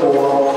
the ball.